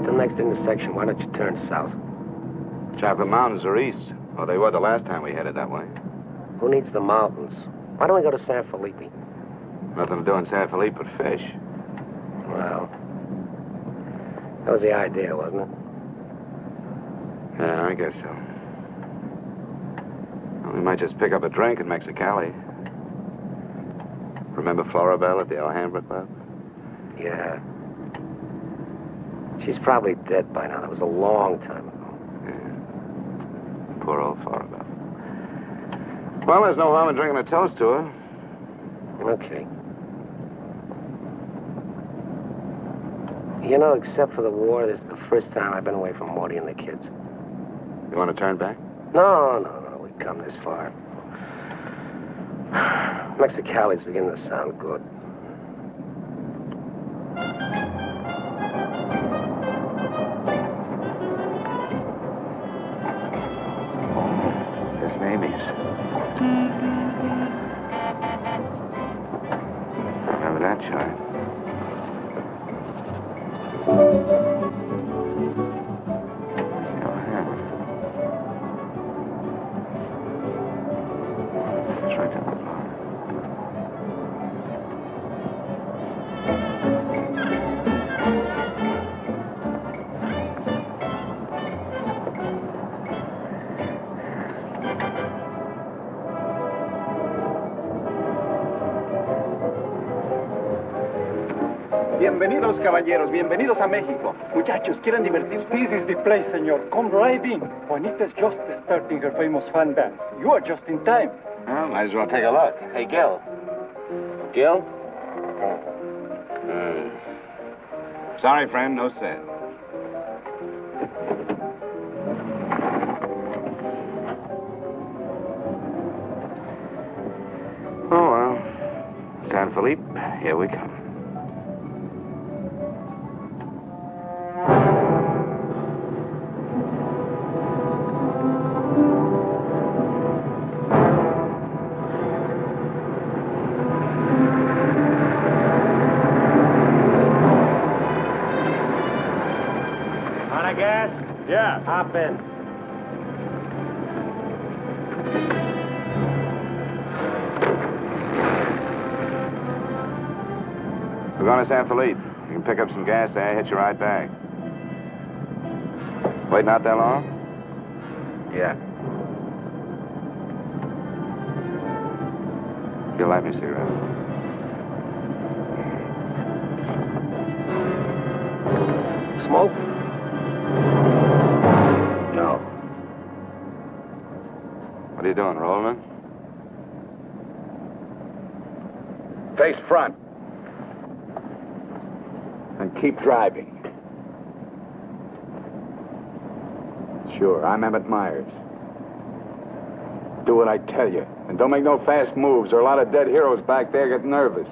get to the next intersection, why don't you turn south? Chocolate Mountains are east. Well, they were the last time we headed that way. Who needs the mountains? Why don't we go to San Felipe? Nothing to do in San Felipe but fish. Well, that was the idea, wasn't it? Yeah, I guess so. Well, we might just pick up a drink in Mexicali. Remember Florabelle at the Alhambra Club? Yeah. She's probably dead by now. That was a long time ago. Yeah. Poor old Florabelle. Well, there's no harm in drinking a toast to her. Okay. You know, except for the war, this is the first time I've been away from Morty and the kids. You want to turn back? No. We've come this far. Mexicali's beginning to sound good. His name is. Remember that chart? Bienvenidos, caballeros. Bienvenidos a México. Muchachos, ¿quieren divertirse? This is the place, señor. Come right in. Juanita's just starting her famous fan dance. You are just in time. Well, might as well take a look. Hey, Gil. Gil? Sorry, friend. No set. Oh, well. San Felipe, here we come. Hop in. We're going to San Felipe. You can pick up some gas there, hit your ride back. Waiting out that long? Yeah. You'll light me a cigarette. Smoke? What are you doing, Roland? Face front. And keep driving. Sure, I'm Emmett Myers. Do what I tell you. And don't make no fast moves, or a lot of dead heroes back there get nervous.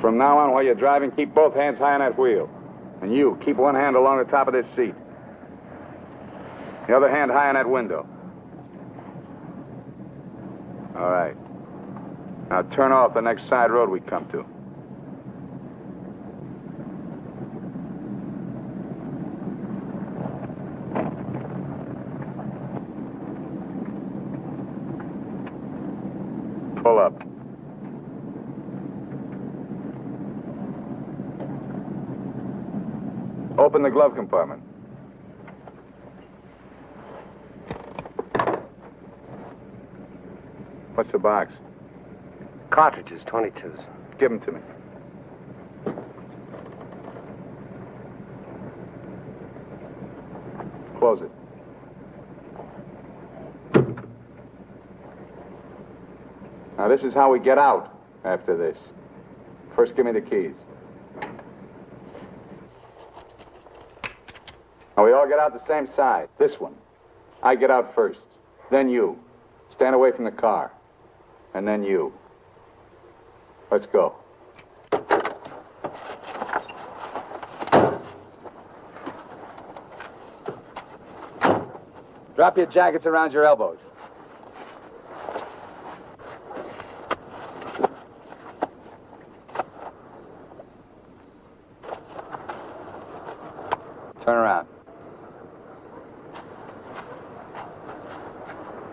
From now on, while you're driving, keep both hands high on that wheel. And you, keep one hand along the top of this seat. The other hand high on that window. All right. Now turn off the next side road we come to. Pull up. Open the glove compartment. What's the box? Cartridges, 22s. Give them to me. Close it. Now, this is how we get out after this. First, give me the keys. Now, we all get out the same side. This one. I get out first. Then you. Stand away from the car. And then you. Let's go. Drop your jackets around your elbows.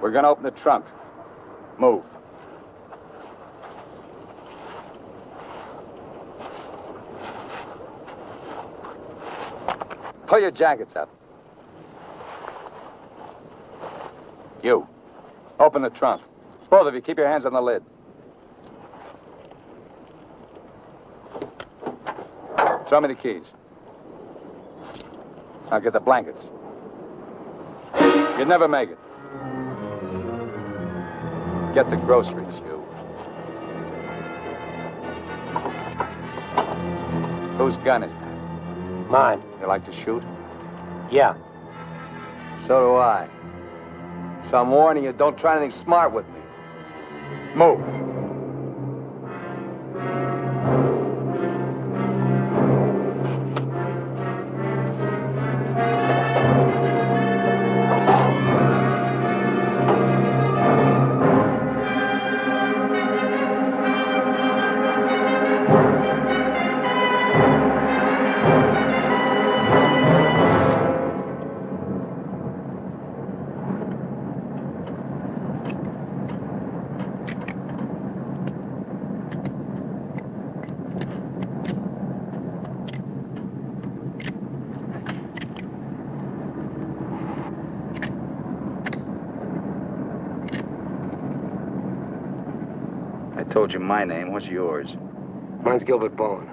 We're going to open the trunk. Move. Pull your jackets up. You. Open the trunk. Both of you, keep your hands on the lid. Throw me the keys. I'll get the blankets. You'd never make it. Get the groceries, you. Whose gun is that? Mine. You like to shoot? Yeah. So do I. So I'm warning you, don't try anything smart with me. Move. My name. What's yours? Mine's Gilbert Bowen.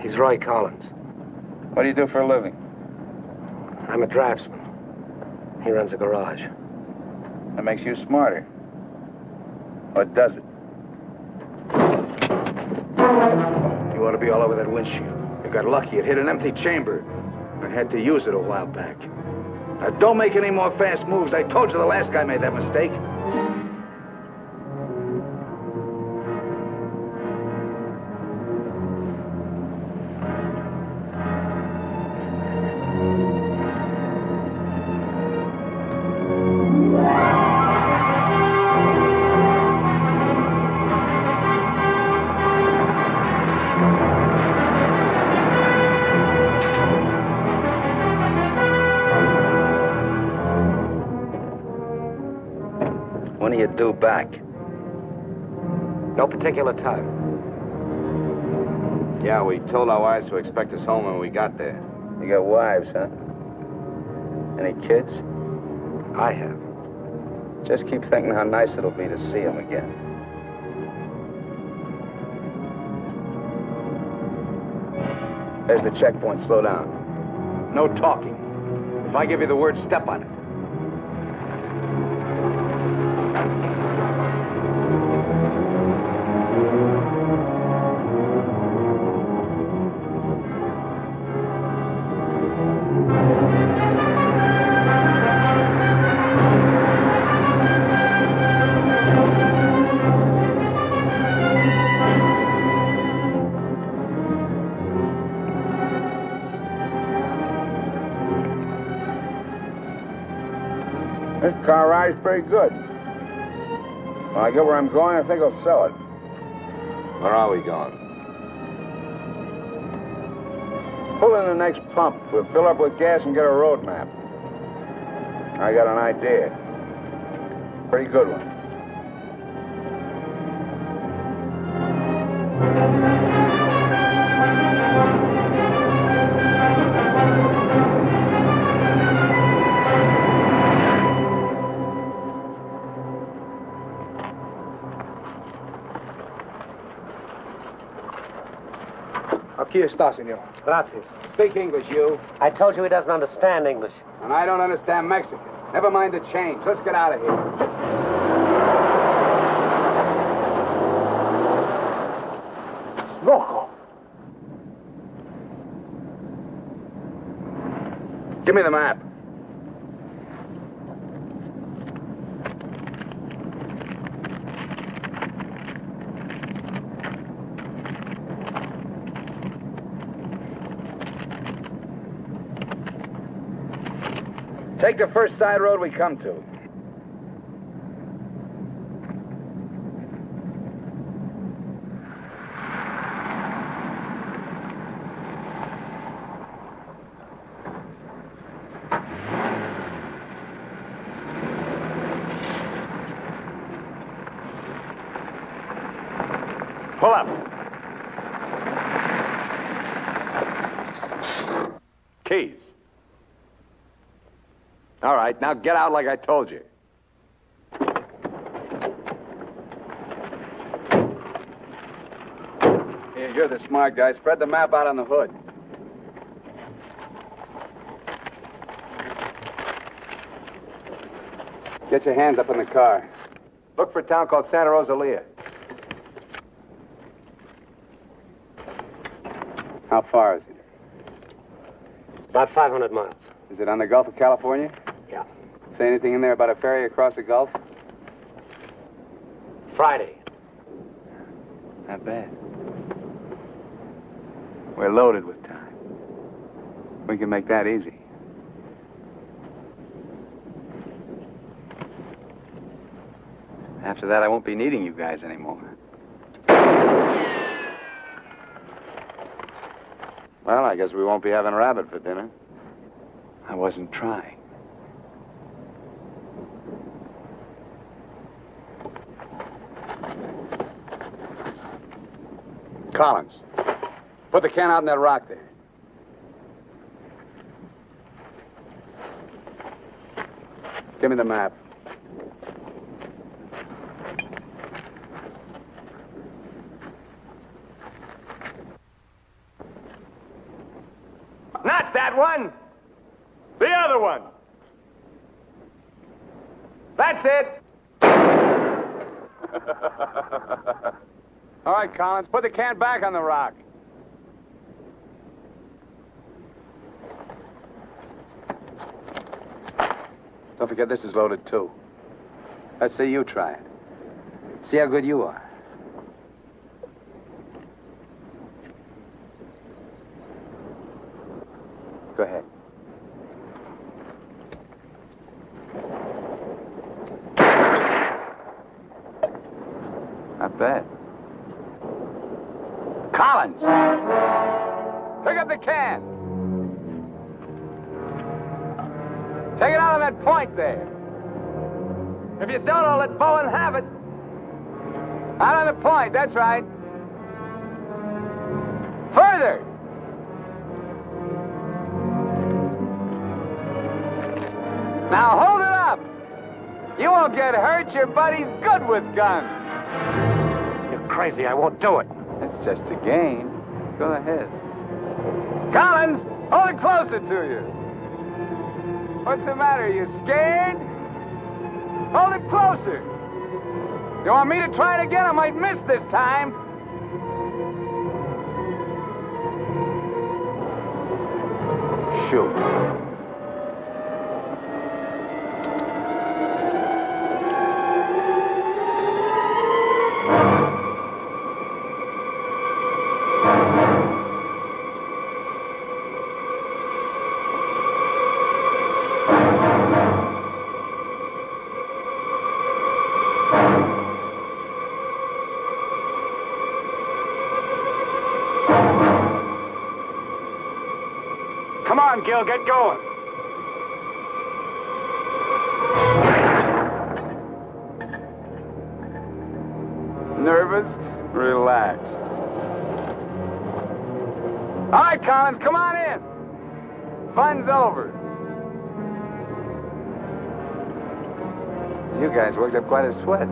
He's Roy Collins. What do you do for a living? I'm a draftsman. He runs a garage. That makes you smarter. Or does it? You ought to be all over that windshield. You got lucky. It hit an empty chamber. I had to use it a while back. Now, don't make any more fast moves. I told you the last guy made that mistake. Due back? No particular time. Yeah, we told our wives to expect us home when we got there. You got wives, huh? Any kids? I have. Just keep thinking how nice it'll be to see them again. There's the checkpoint. Slow down. No talking. If I give you the word, step on it. Car ride's pretty good. When I get where I'm going, I think I'll sell it. Where are we going? Pull in the next pump. We'll fill up with gas and get a road map. I got an idea. Pretty good one. Here, está, senor. Gracias. Speak English, you. I told you he doesn't understand English. And I don't understand Mexican. Never mind the change. Let's get out of here. Loco. Give me the map. Take the first side road we come to. Pull up. Keys. All right, now get out like I told you. Hey, you're the smart guy. Spread the map out on the hood. Get your hands up in the car. Look for a town called Santa Rosalia. How far is it? About 500 miles. Is it on the Gulf of California? Yeah. Say anything in there about a ferry across the Gulf? Friday. Not bad. We're loaded with time. We can make that easy. After that, I won't be needing you guys anymore. Well, I guess we won't be having rabbit for dinner. I wasn't trying. Collins, put the can out on that rock there. Give me the map. That one, the other one. That's it. All right, Collins, put the can back on the rock. Don't forget, this is loaded too. Let's see you try it. See how good you are. Go ahead. Not bad. Collins! Pick up the can! Take it out on that point there. If you don't, I'll let Bowen have it. Out on the point, that's right. Further! Now hold it up! You won't get hurt, your buddy's good with guns. You're crazy, I won't do it. It's just a game. Go ahead. Collins, hold it closer to you. What's the matter, you scared? Hold it closer. You want me to try it again? I might miss this time. Shoot. Gil, get going. Nervous? Relax. All right, Collins, come on in. Fun's over. You guys worked up quite a sweat.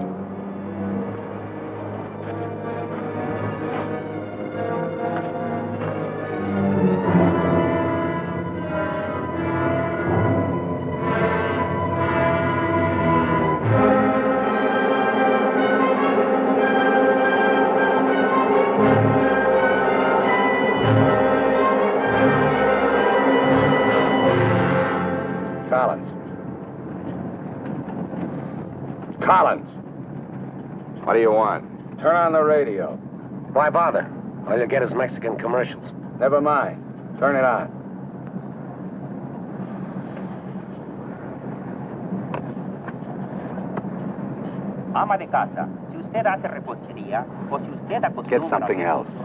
What do you want? Turn on the radio. Why bother? All you'll get is Mexican commercials. Never mind. Turn it on. Ama de casa, si usted hace repostería, o si usted acostumbra... Get something else.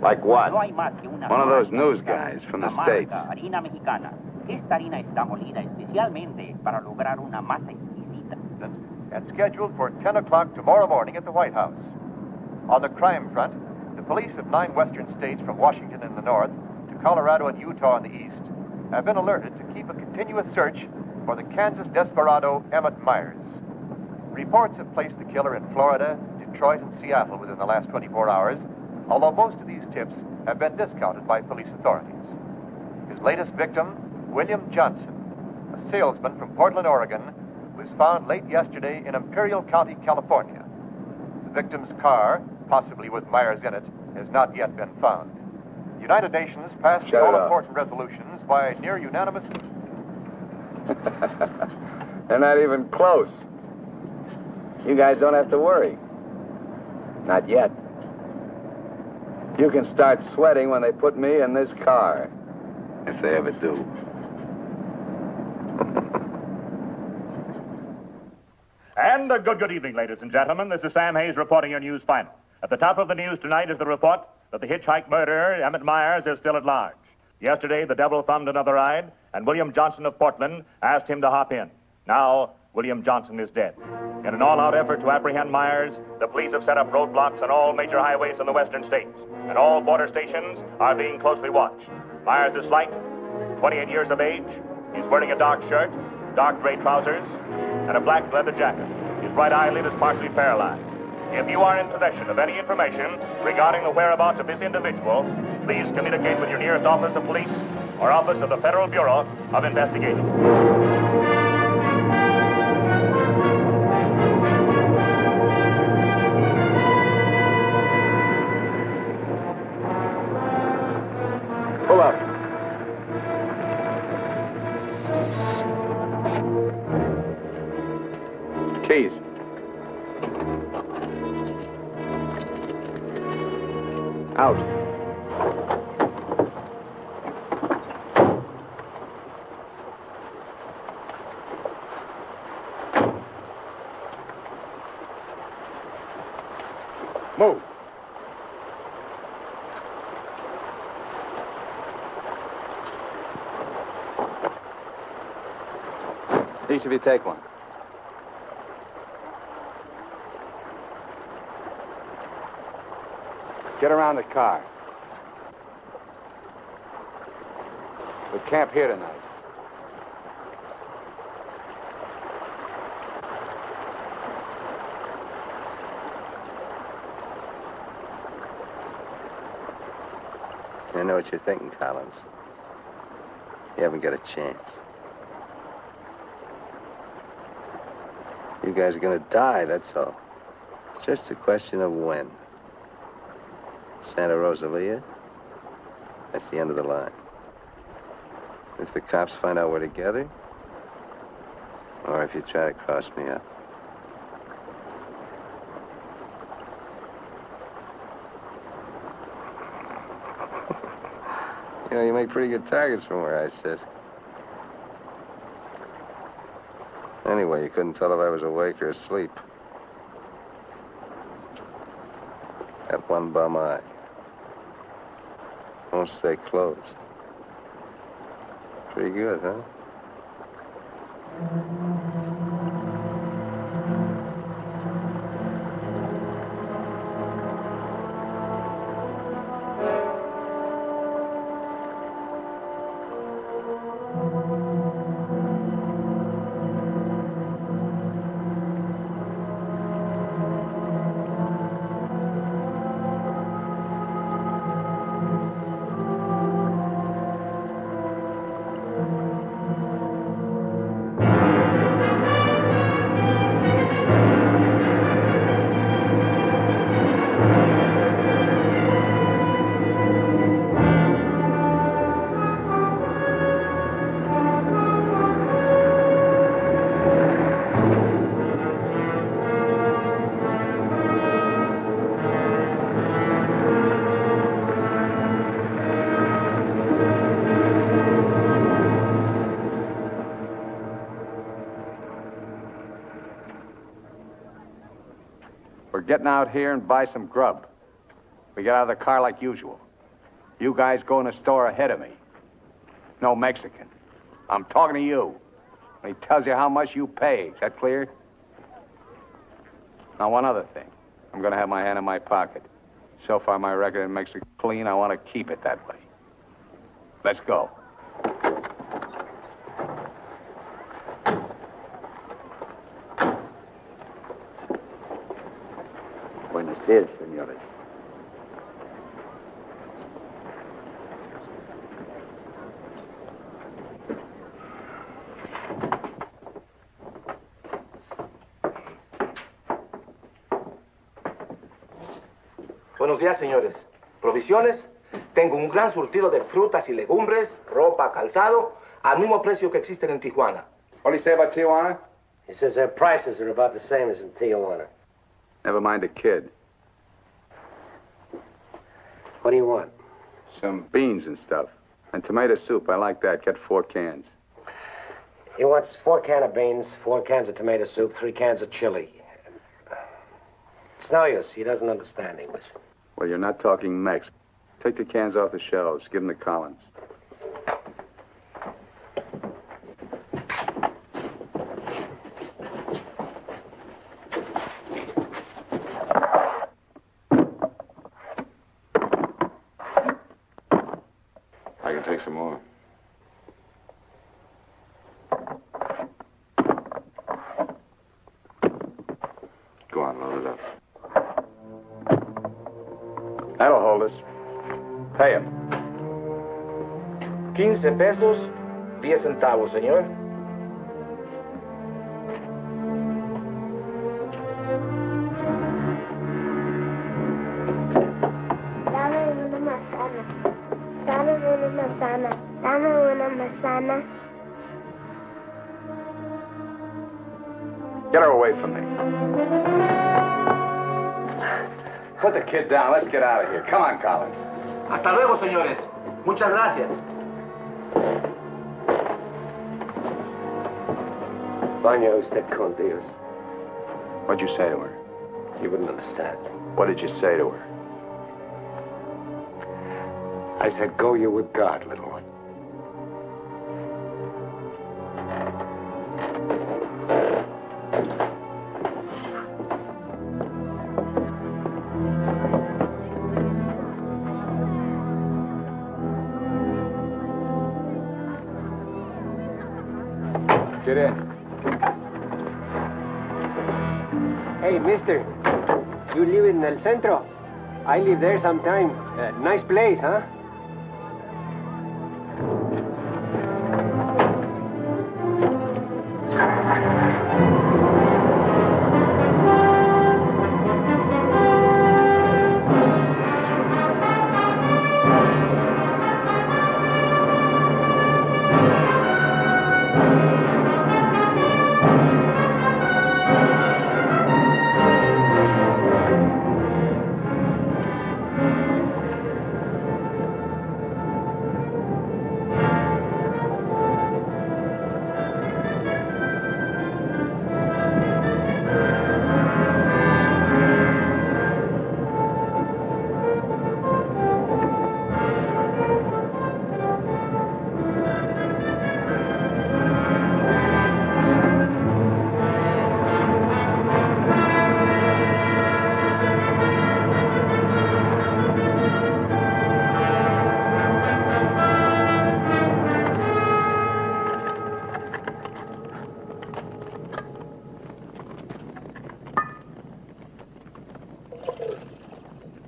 Like what? One of those news guys from the States. Esta harina está molida especialmente para lograr una masa exquisita. That's scheduled for 10 o'clock tomorrow morning at the White House. On the crime front, the police of 9 western states from Washington in the north to Colorado and Utah in the east have been alerted to keep a continuous search for the Kansas desperado Emmett Myers. Reports have placed the killer in Florida, Detroit, and Seattle within the last 24 hours, although most of these tips have been discounted by police authorities. His latest victim, William Johnson, a salesman from Portland, Oregon, was found late yesterday in Imperial County, California. The victim's car, possibly with Myers in it, has not yet been found. The United Nations passed all important resolutions by near unanimous... They're not even close. You guys don't have to worry. Not yet. You can start sweating when they put me in this car. If they ever do. And a good evening, ladies and gentlemen. This is Sam Hayes reporting your news final. At the top of the news tonight is the report that the hitchhike murderer, Emmett Myers, is still at large. Yesterday, the devil thumbed another ride, and William Johnson of Portland asked him to hop in. Now, William Johnson is dead. In an all-out effort to apprehend Myers, the police have set up roadblocks on all major highways in the western states, and all border stations are being closely watched. Myers is slight, 28 years of age. He's wearing a dark shirt, dark gray trousers, and a black leather jacket. His right eyelid is partially paralyzed. If you are in possession of any information regarding the whereabouts of this individual, please communicate with your nearest office of police or office of the Federal Bureau of Investigation. Please. Out. Move. Each of you take one. Get around the car. We'll camp here tonight. I know what you're thinking, Collins. You haven't got a chance. You guys are gonna die, that's all. It's just a question of when. Santa Rosalia, that's the end of the line. If the cops find out we're together, or if you try to cross me up. You know, you make pretty good targets from where I sit. Anyway, you couldn't tell if I was awake or asleep. Got one bum eye. Won't stay closed. Pretty good, huh? Getting out here and buy some grub. We get out of the car like usual. You guys go in the store ahead of me. No Mexican. I'm talking to you. When he tells you how much you pay. Is that clear? Now, one other thing. I'm going to have my hand in my pocket. So far, my record in Mexico is clean. I want to keep it that way. Let's go. Buenos dias, senores. Buenos días, señores. Provisiones. Tengo un gran surtido de frutas y legumbres, ropa, calzado, al mismo precio que existen en Tijuana. What do you say about Tijuana? He says their prices are about the same as in Tijuana. Never mind the kid. What do you want? Some beans and stuff. And tomato soup. I like that. Get 4 cans. He wants 4 cans of beans, 4 cans of tomato soup, 3 cans of chili. It's no use. He doesn't understand English. Well, you're not talking Mex. Take the cans off the shelves. Give them to Collins. I can take some more. Go on, load it up. That'll hold us. Pay him. 15 pesos, 10 centavos, señor. Dame una manzana. Get her away from me. Put the kid down. Let's get out of here. Come on, Collins. Hasta luego, señores. Muchas gracias. Vaya usted con Dios. What'd you say to her? You wouldn't understand. What did you say to her? I said, go you with God, little one. Get in. Hey, mister. You live in El Centro. I live there sometime. Nice place, huh?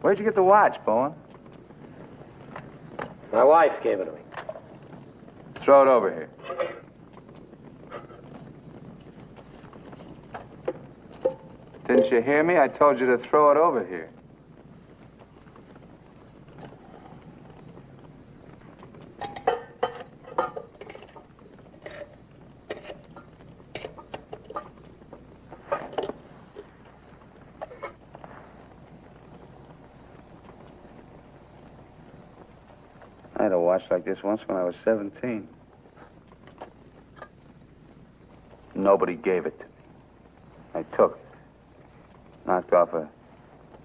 Where'd you get the watch, Bowen? My wife gave it to me. Throw it over here. Didn't you hear me? I told you to throw it over here. Like this once when I was 17. Nobody gave it to me. I took it. Knocked off a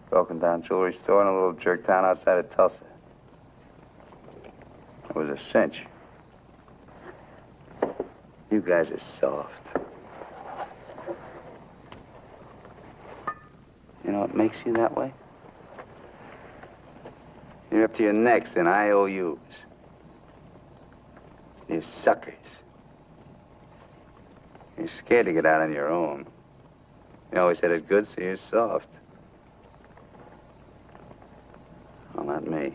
broken down jewelry store in a little jerk town outside of Tulsa. It was a cinch. You guys are soft. You know, that makes you that way? You're up to your necks in IOUs. You're suckers. You're scared to get out on your own. You always had it good, so you're soft. Well, not me.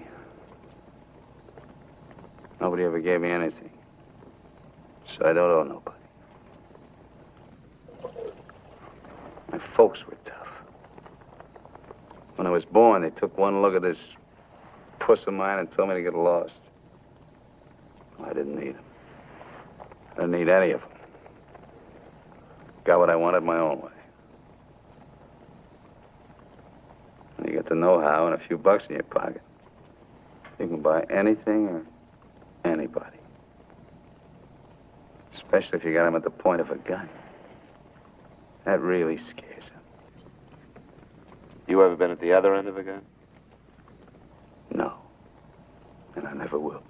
Nobody ever gave me anything. So I don't owe nobody. My folks were tough. When I was born, they took one look at this puss of mine and told me to get lost. Well, I didn't need them. I didn't need any of them. Got what I wanted my own way. And you get the know-how and a few bucks in your pocket. You can buy anything or anybody. Especially if you got him at the point of a gun. That really scares him. You ever been at the other end of a gun? No. And I never will be.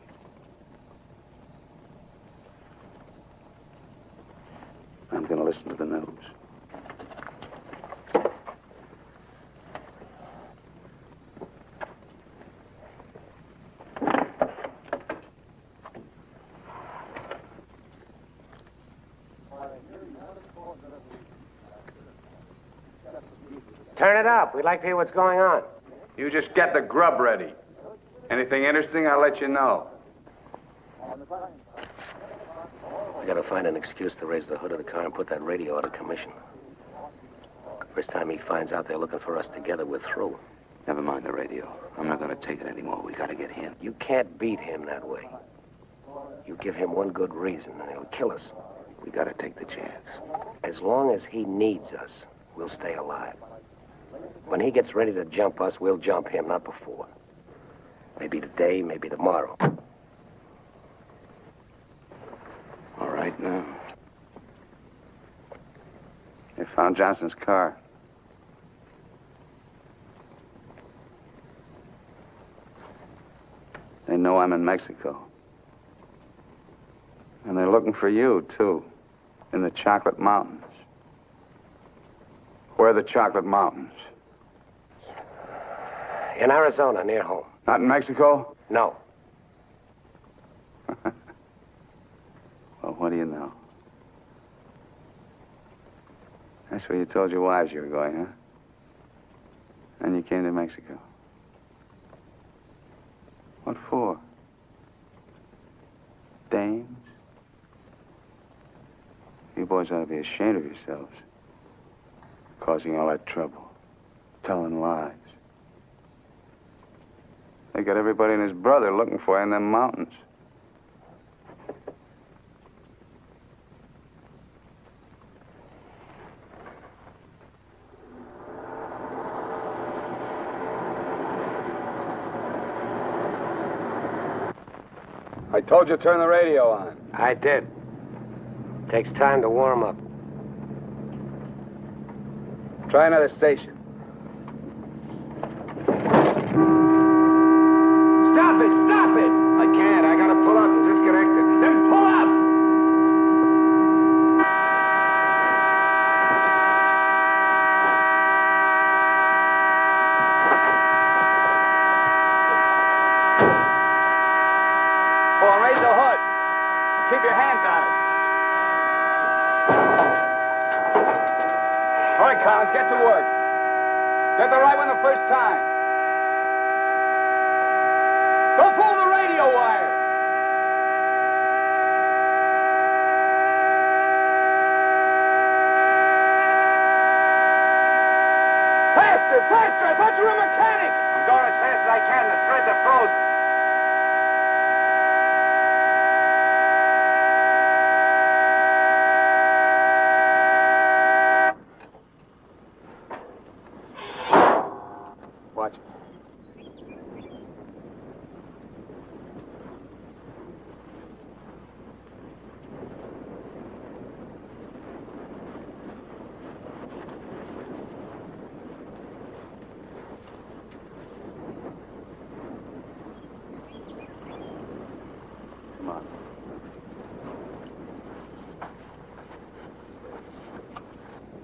I'm gonna listen to the news. Turn it up. We'd like to hear what's going on. You just get the grub ready. Anything interesting, I'll let you know. I gotta find an excuse to raise the hood of the car and put that radio out of commission. First time he finds out they're looking for us together, we're through. Never mind the radio. I'm not gonna take it anymore. We gotta get him. You can't beat him that way. You give him one good reason and he'll kill us. We gotta take the chance. As long as he needs us, we'll stay alive. When he gets ready to jump us, we'll jump him, not before. Maybe today, maybe tomorrow. All right, now. They found Johnson's car. They know I'm in Mexico. And they're looking for you, too, in the Chocolate Mountains. Where are the Chocolate Mountains? In Arizona, near home. Not in Mexico? No. Well, what do you know? That's where you told your wives you were going, huh? And you came to Mexico. What for? Dames? You boys ought to be ashamed of yourselves. Causing all that trouble. Telling lies. They got everybody and his brother looking for you in them mountains. I told you to turn the radio on. I did. Takes time to warm up. Try another station. Stop it! Stop it! I can't. I gotta pull up and disconnect it. Then pull up! Or raise the hood. Keep your hands on it. All right, Collins, get to work. Get the right one the first time. Don't fool the radio wire. Faster, faster! I thought you were a mechanic. I'm going as fast as I can. The threads are frozen.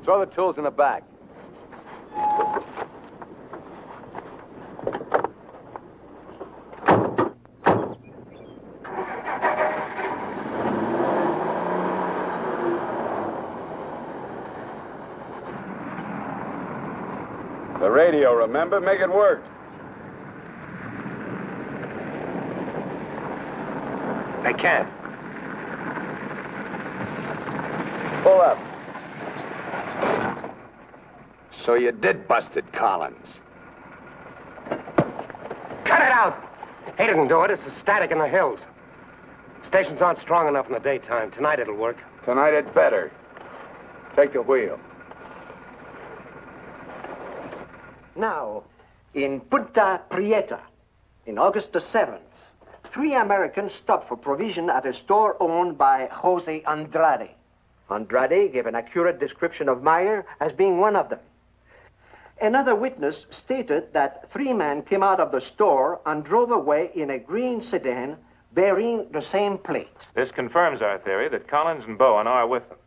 Throw the tools in the back. The radio, remember? Make it work. They can't. Pull up. So you did busted Collins. Cut it out! He didn't do it. It's the static in the hills. Stations aren't strong enough in the daytime. Tonight it'll work. Tonight it better. Take the wheel. Now, in Punta Prieta, in August the 7th, 3 Americans stopped for provision at a store owned by Jose Andrade. Andrade gave an accurate description of Meyer as being one of them. Another witness stated that 3 men came out of the store and drove away in a green sedan bearing the same plate. This confirms our theory that Collins and Bowen are with them.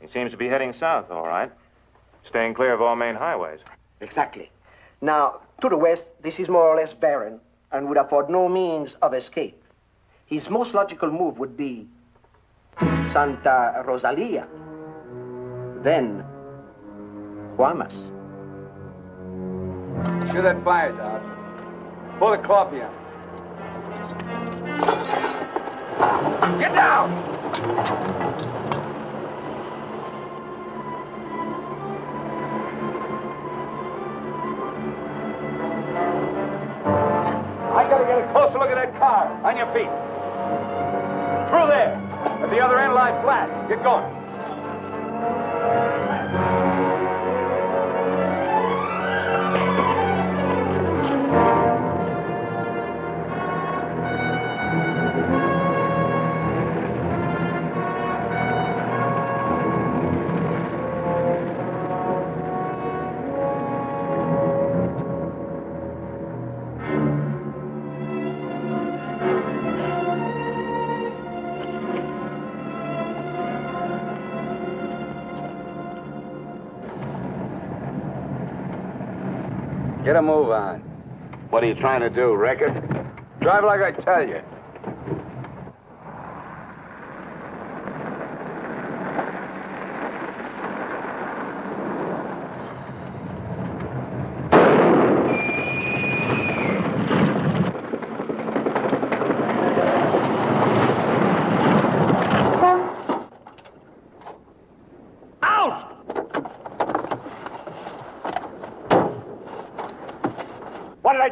He seems to be heading south, all right, staying clear of all main highways. Exactly. Now, to the west, this is more or less barren and would afford no means of escape. His most logical move would be Santa Rosalia, then Guaymas. Sure, that fire's out. Pour the coffee on. Get down! I gotta get a closer look at that car. On your feet. Through there. At the other end, lie flat. Get going. Get a move on. What are you trying to do, Reckon? Drive like I tell you.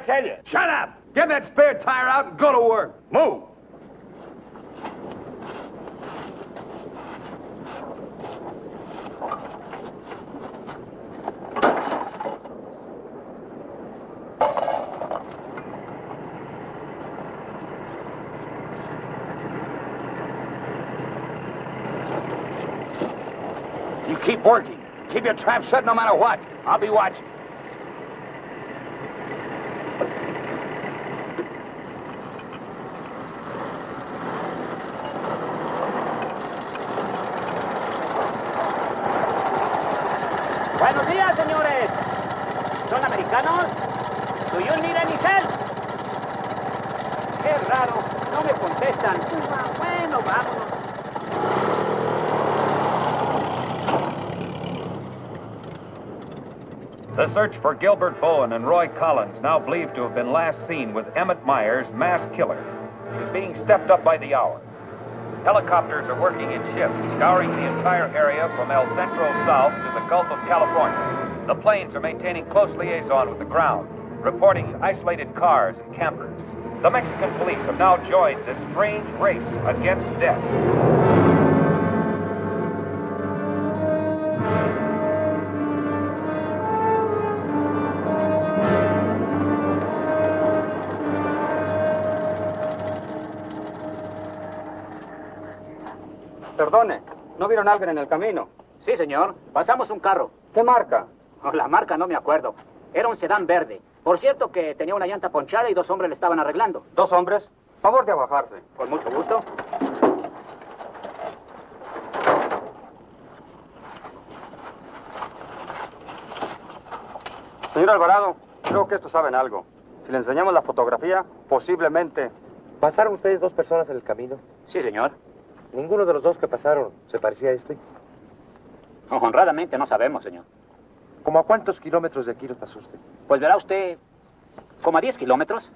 Tell you. Shut up! Get that spare tire out and go to work. Move! You keep working. Keep your trap shut no matter what. I'll be watching. The search for Gilbert Bowen and Roy Collins, now believed to have been last seen with Emmett Myers, mass killer, is being stepped up by the hour. Helicopters are working in shifts, scouring the entire area from El Centro south to the Gulf of California. The planes are maintaining close liaison with the ground, reporting isolated cars and campers. The Mexican police have now joined this strange race against death. Perdone, ¿no vieron alguien en el camino? Sí, señor. Pasamos un carro. ¿Qué marca? Oh, la marca no me acuerdo. Era un sedán verde. Por cierto que tenía una llanta ponchada y 2 hombres le estaban arreglando. ¿2 hombres? Favor de abajarse. Con mucho gusto. Señor Alvarado, creo que estos saben algo. Si le enseñamos la fotografía, posiblemente... ¿Pasaron ustedes 2 personas en el camino? Sí, señor. ¿Ninguno de los 2 que pasaron se parecía a este? Honradamente no sabemos, señor. ¿Como a cuántos kilómetros de aquí lo pasó usted? Pues verá usted, como a 10 kilómetros.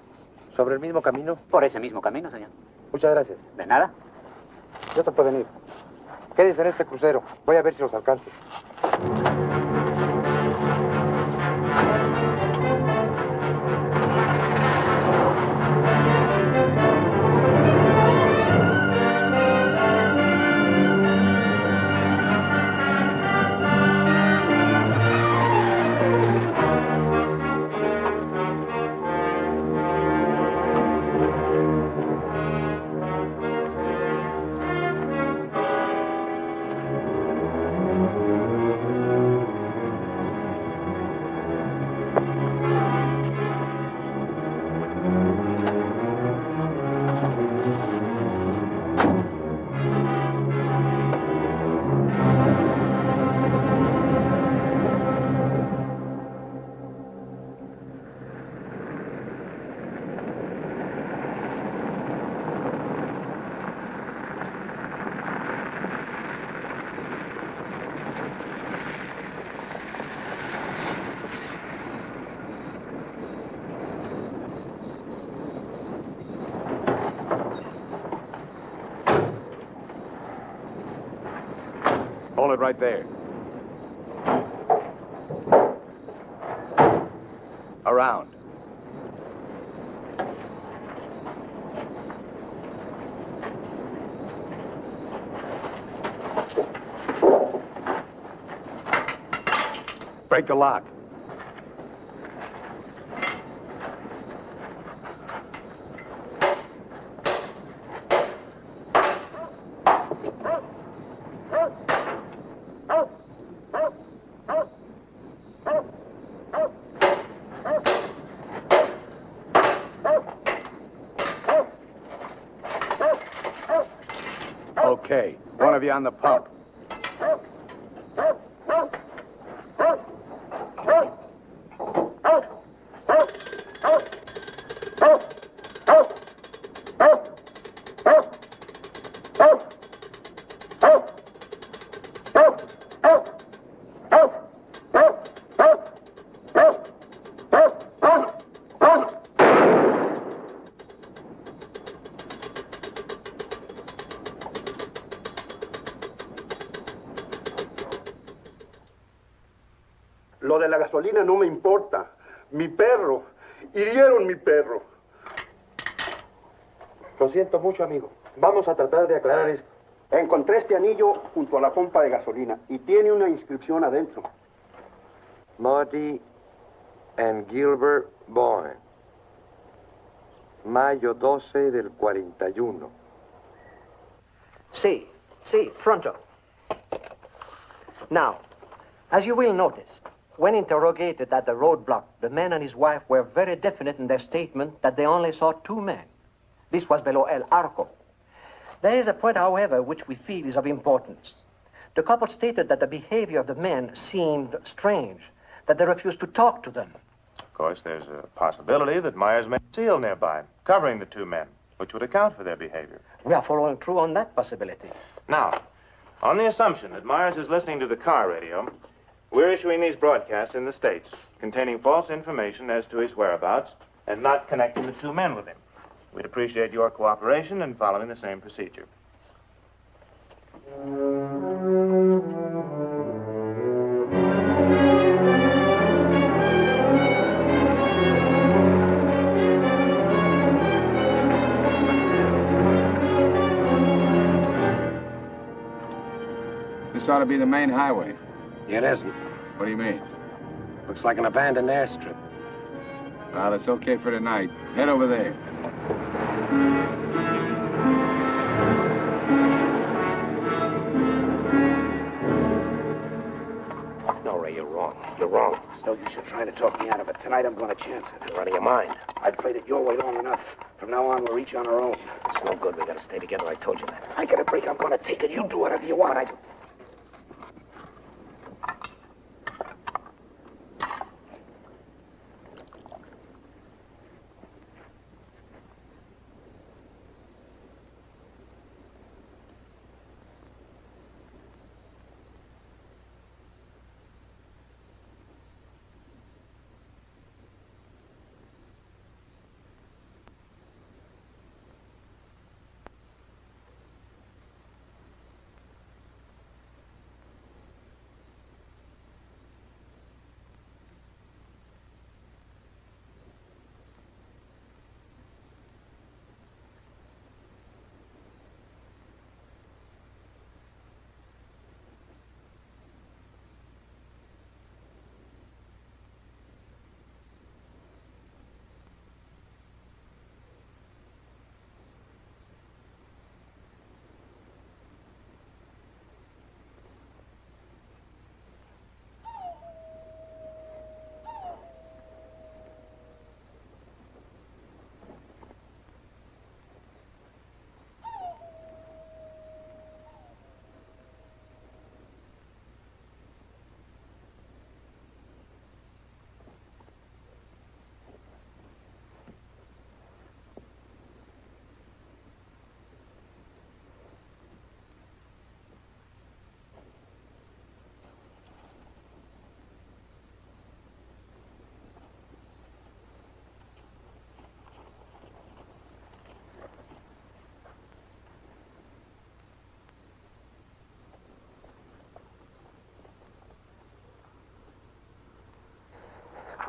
¿Sobre el mismo camino? Por ese mismo camino, señor. Muchas gracias. De nada. Ya se pueden ir. Quédense en este crucero. Voy a ver si los alcanzo. Hold it right there. Around. Break the lock. Okay, one of you on the pump. Lo de la gasolina no me importa. Mi perro. Hirieron mi perro. Lo siento mucho, amigo. Vamos a tratar de aclarar esto. Encontré este anillo junto a la pompa de gasolina y tiene una inscripción adentro. Morty and Gilbert Bowen. Mayo 12 del 41. Sí, sí, pronto. Now, as you will notice, when interrogated at the roadblock, the man and his wife were very definite in their statement that they only saw two men. This was below El Arco. There is a point, however, which we feel is of importance. The couple stated that the behavior of the men seemed strange, that they refused to talk to them. Of course, there's a possibility that Myers may seal nearby, covering the two men, which would account for their behavior. We are following through on that possibility. Now, on the assumption that Myers is listening to the car radio, we're issuing these broadcasts in the States, containing false information as to his whereabouts and not connecting the two men with him. We'd appreciate your cooperation in following the same procedure. This ought to be the main highway. It isn't. What do you mean? Looks like an abandoned airstrip. Well, it's okay for tonight. Head over there. No, Ray, you're wrong. You're wrong. It's no use you trying to talk me out of it. Tonight I'm going to chance it. You're out of your mind. I've played it your way long enough. From now on, we're each on our own. It's no good. We got to stay together. I told you that. I got a break. I'm going to take it. You do whatever you want. I do.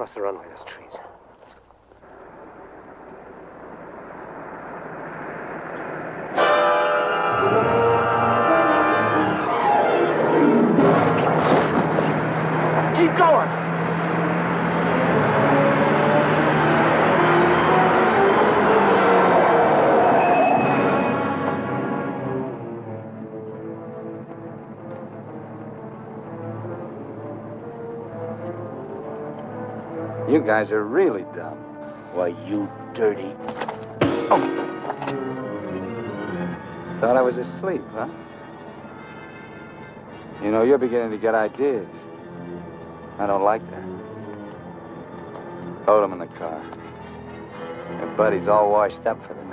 across the runway, those trees. Keep going! You guys are really dumb. Why, you dirty... Oh. Thought I was asleep, huh? You know, you're beginning to get ideas. I don't like that. Load them in the car. Your buddy's all washed up for the night.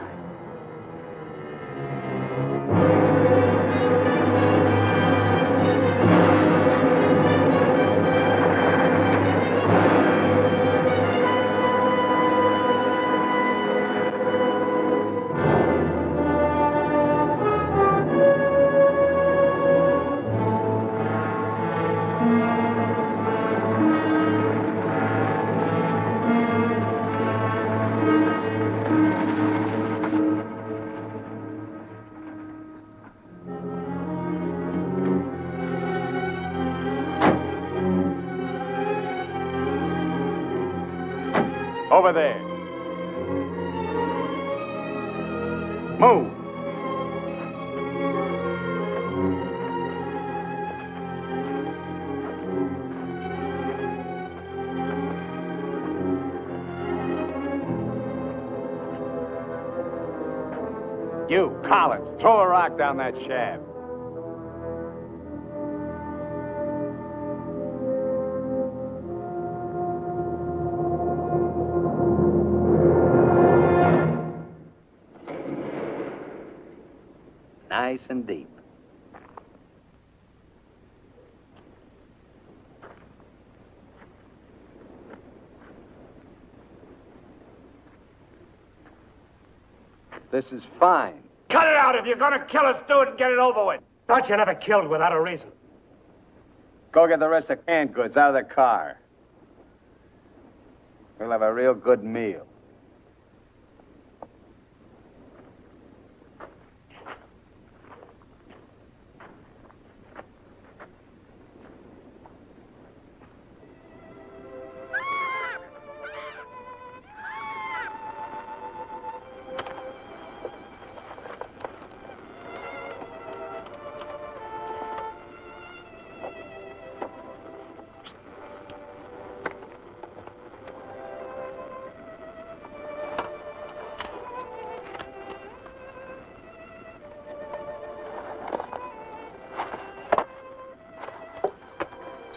Over there. Move. You, Collins, throw a rock down that shaft. Nice and deep. This is fine. Cut it out! If you're gonna kill us, do it and get it over with. Thought you never killed without a reason. Go get the rest of canned goods out of the car. We'll have a real good meal.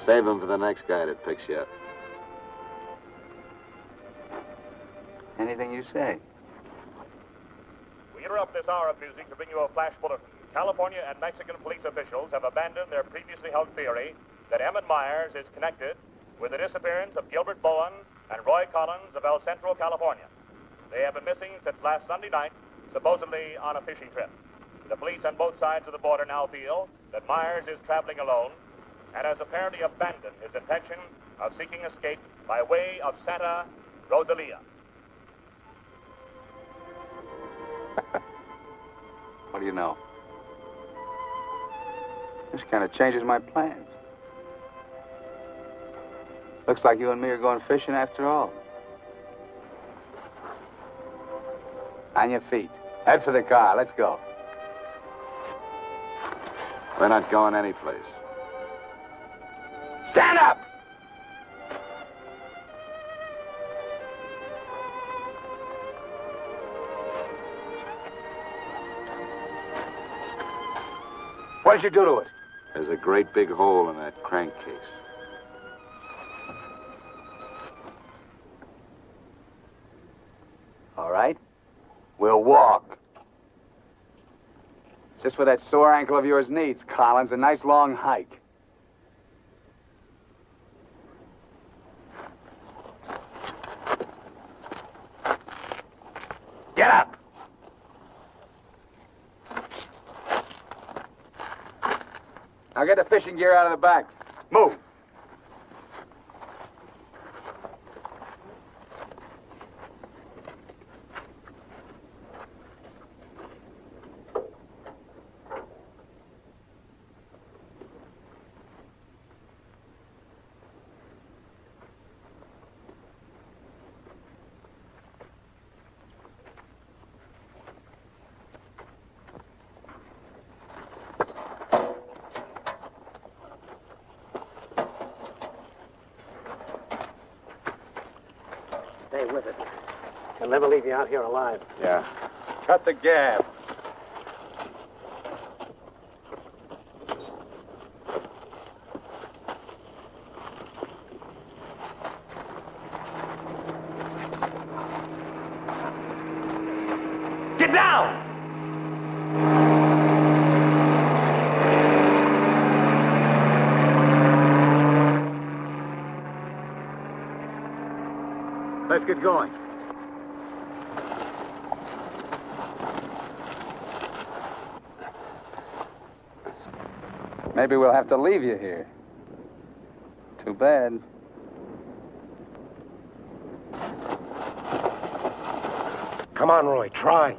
Save him for the next guy that picks you up. Anything you say. We interrupt this hour of music to bring you a flash bulletin. California and Mexican police officials have abandoned their previously held theory that Emmett Myers is connected with the disappearance of Gilbert Bowen and Roy Collins of El Centro, California. They have been missing since last Sunday night, supposedly on a fishing trip. The police on both sides of the border now feel that Myers is traveling alone and has apparently abandoned his intention of seeking escape by way of Santa Rosalia. What do you know? This kind of changes my plans. Looks like you and me are going fishing after all. On your feet. Head for the car. Let's go. We're not going anyplace. Stand up! What did you do to it? There's a great big hole in that crankcase. All right. We'll walk. Just what that sore ankle of yours needs, Collins, a nice long hike. Now get the fishing gear out of the back. Move. stay with it. They'll never leave you out here alive. Yeah. Cut the gab. Get down! Let's get going. Maybe we'll have to leave you here. Too bad. Come on, Roy, try.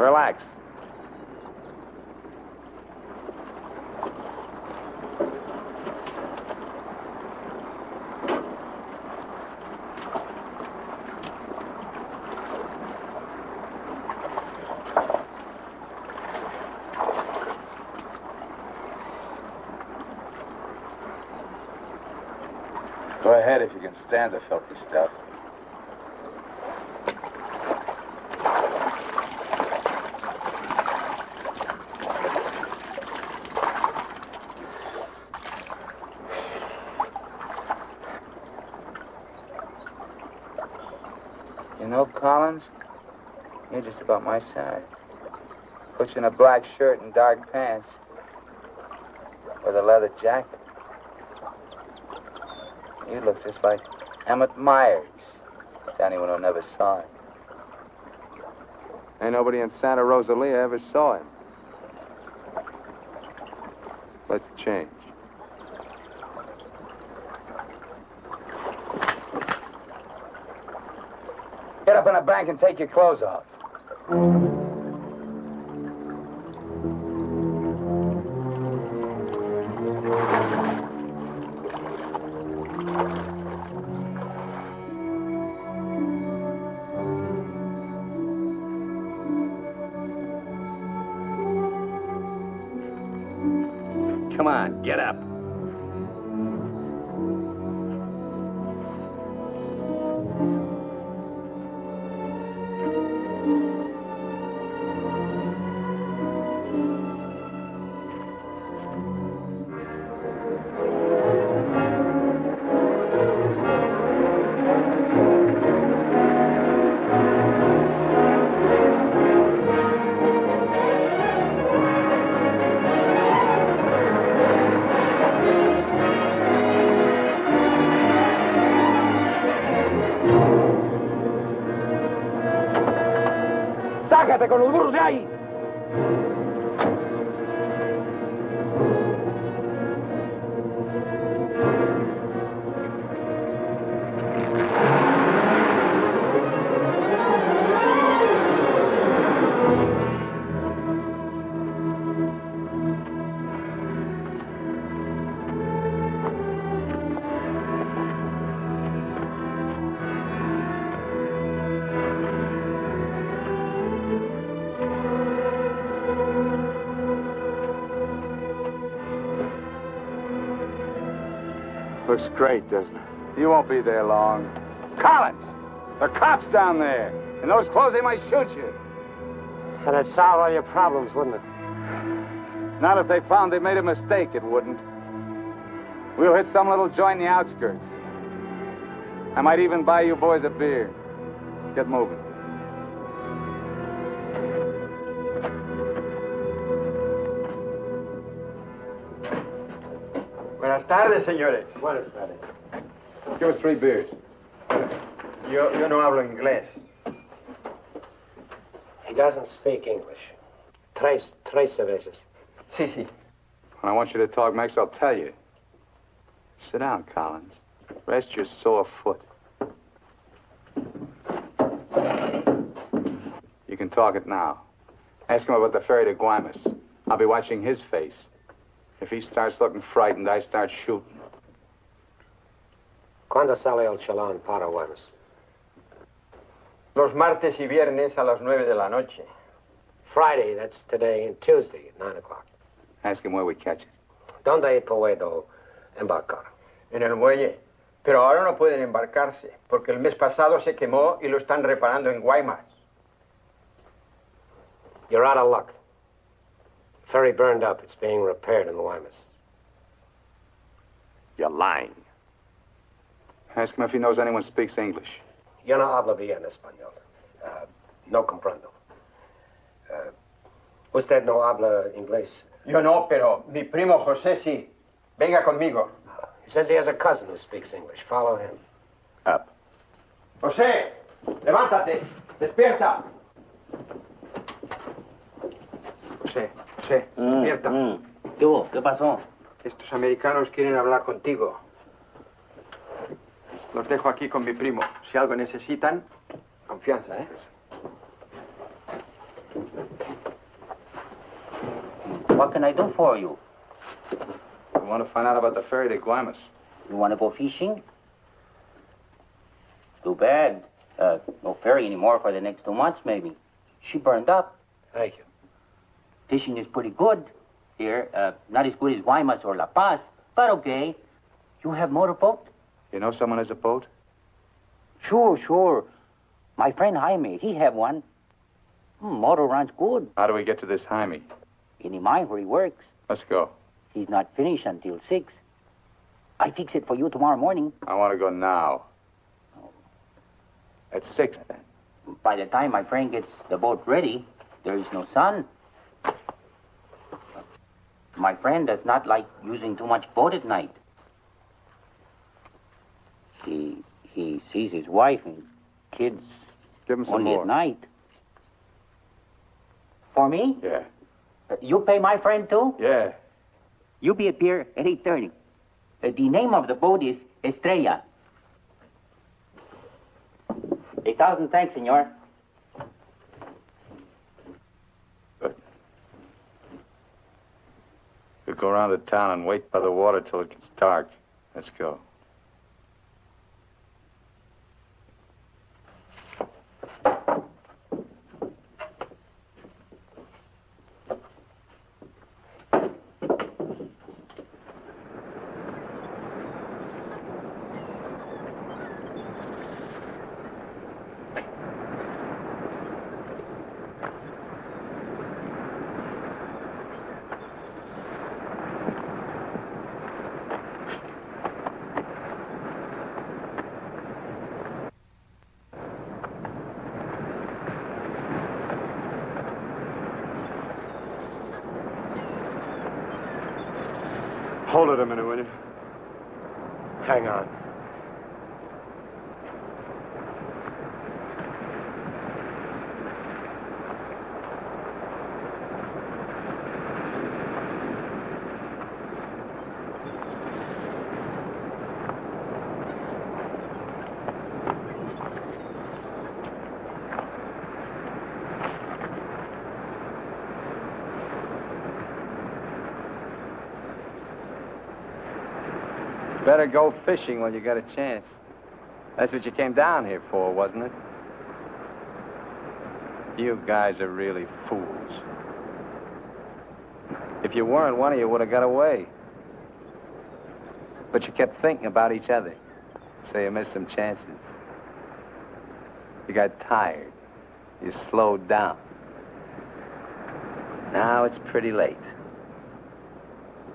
Relax. Go ahead if you can stand the filthy stuff. Collins, you're just about my size. Put you in a black shirt and dark pants with a leather jacket. You look just like Emmett Myers, to anyone who never saw him. Ain't nobody in Santa Rosalia ever saw him. Let's change. Get up in a bank and take your clothes off. Come on, get up. Con los burros de ahí. Looks great, doesn't it? You won't be there long. Collins! The cops down there! In those clothes, they might shoot you. And it'd solve all your problems, wouldn't it? Not if they found they made a mistake, it wouldn't. We'll hit some little joint in the outskirts. I might even buy you boys a beer. Get moving. Buenas tardes, señores. Buenas tardes. Give us 3 beers. Yo no hablo inglés. He doesn't speak English. Tres cervezas. Sí, sí. When I want you to talk Mex, I'll tell you. Sit down, Collins. Rest your sore foot. You can talk it now. Ask him about the ferry to Guaymas. I'll be watching his face. If he starts looking frightened, I start shooting. ¿Cuándo sale el chalán para Guaymas? Los martes y viernes a las 9:00 p.m. Friday, that's today, and Tuesday at 9:00. Ask him where we catch it. ¿Dónde puedo embarcar? En el muelle. Pero ahora no pueden embarcarse, porque el mes pasado se quemó y lo están reparando en Guaymas. You're out of luck. Ferry burned up. It's being repaired in the Guaymas. You're lying. Ask him if he knows anyone speaks English. Yo no hablo bien español. No comprendo. Usted no habla inglés. Yo no, pero mi primo José sí. Venga conmigo. He says he has a cousin who speaks English. Follow him. Up. José, levántate. Despierta. José. Sí, despierta. ¿Qué hubo? ¿Qué pasó? Estos americanos quieren hablar contigo. Los dejo aquí con mi primo. Si algo necesitan, confianza, ¿eh? What can I do for you? I want to find out about the ferry to Guaymas. You want to go fishing? Too bad. No ferry anymore for the next 2 months, maybe. She burned up. Thank you. Fishing is pretty good here. Not as good as Guaymas or La Paz, but okay. You have motorboat? You know someone has a boat? Sure. My friend Jaime, he have one. Motor runs good. How do we get to this Jaime? In the mine where he works. Let's go. He's not finished until 6. I fix it for you tomorrow morning. I want to go now. Oh. At 6, then. By the time my friend gets the boat ready, there is no sun. My friend does not like using too much boat at night. He sees his wife and kids only at night. For me? Yeah. You pay my friend too? Yeah. You be at pier at 8:30. The name of the boat is Estrella. It $1,000 thanks, senor. Good. We'll go around to town and wait by the water till it gets dark. Let's go. Hold it a minute, will you? Hang on. Better go fishing while you got a chance. That's what you came down here for, wasn't it? You guys are really fools. If you weren't, one of you would have got away. But you kept thinking about each other, so you missed some chances. You got tired. You slowed down. Now it's pretty late.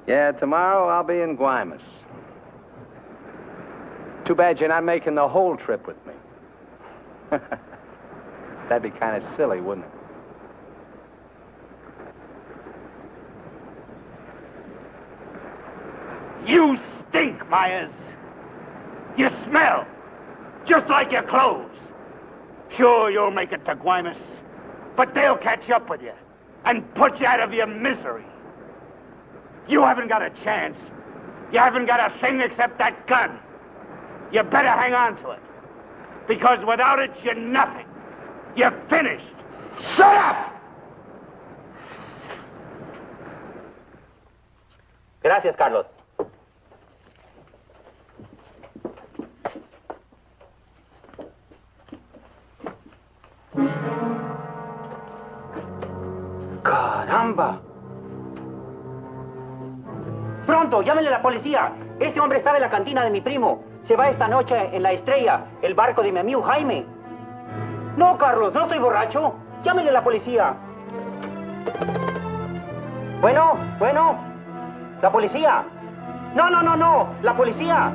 Yeah, tomorrow I'll be in Guaymas. Too bad you're not making the whole trip with me. That'd be kind of silly, wouldn't it? You stink, Myers. You smell, just like your clothes. Sure, you'll make it to Guaymas, but they'll catch up with you and put you out of your misery. You haven't got a chance. You haven't got a thing except that gun. You better hang on to it, because without it, you're nothing. You're finished. Shut up! Gracias, Carlos. Caramba! Pronto, llámele a la policía. Este hombre estaba en la cantina de mi primo. Se va esta noche en la Estrella, el barco de mi amigo Jaime. No, Carlos, no estoy borracho. Llámele a la policía. Bueno. La policía. No. La policía.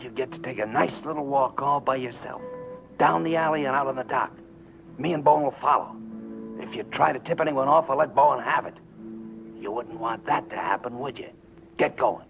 You get to take a nice little walk all by yourself, down the alley and out on the dock. Me and Bowen will follow. If you try to tip anyone off, I'll let Bowen have it. You wouldn't want that to happen, would you? Get going.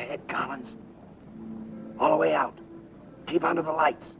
ahead, Collins. All the way out. Keep under the lights.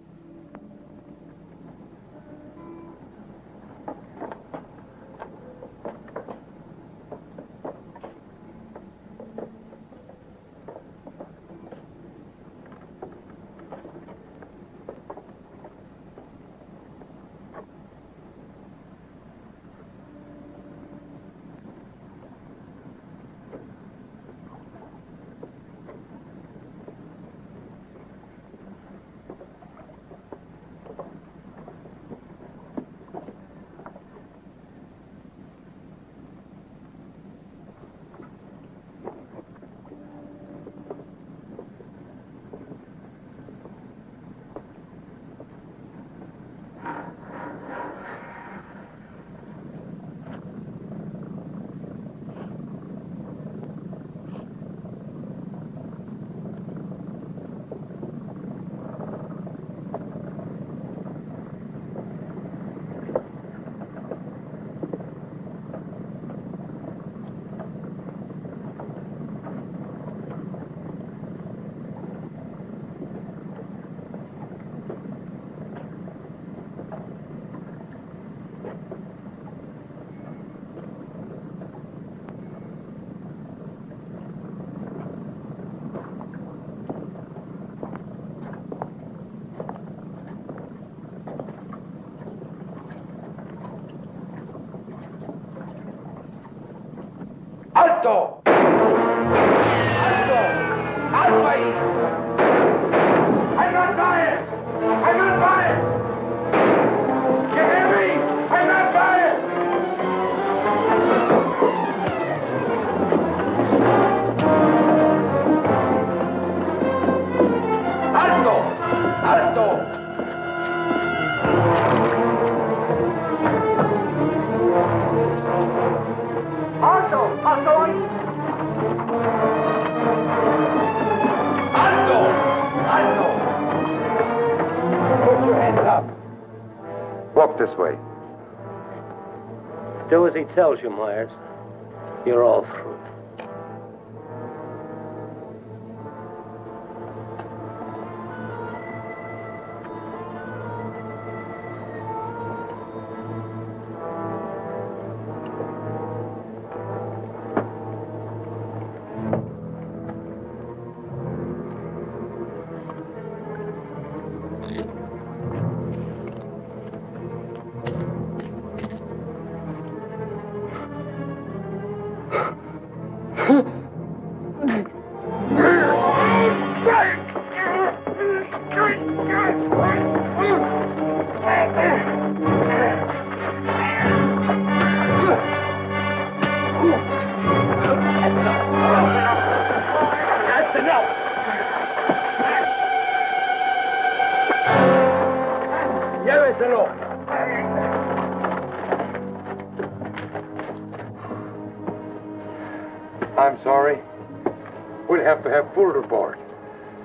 This way. Do as he tells you, Myers. You're all through.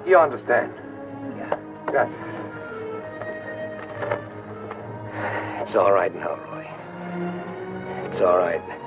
You understand? Yeah. Yes. It's all right now, Roy. It's all right.